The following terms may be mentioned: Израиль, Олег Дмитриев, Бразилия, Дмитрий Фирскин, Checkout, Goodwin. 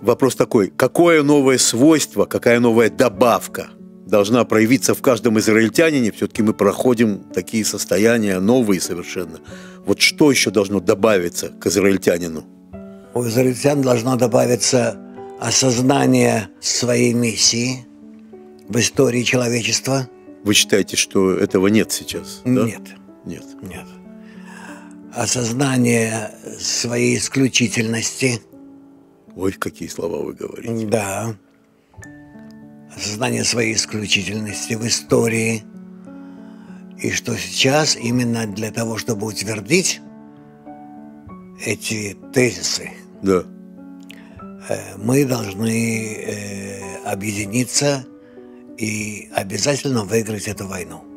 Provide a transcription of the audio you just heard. Вопрос такой: какое новое свойство, какая новая добавка должна проявиться в каждом израильтянине? Все-таки мы проходим такие состояния новые совершенно. Вот что еще должно добавиться к израильтянину? У израильтян должно добавиться осознание своей миссии в истории человечества. Вы считаете, что этого нет сейчас? Да? Нет. Нет. Нет. Осознание своей исключительности. Ой, какие слова вы говорите. Да. Осознание своей исключительности в истории. И что сейчас именно для того, чтобы утвердить эти тезисы, да, мы должны объединиться и обязательно выиграть эту войну.